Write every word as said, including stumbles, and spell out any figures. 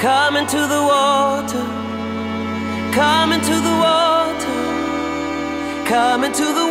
Come into the water, come into the water, come into the water.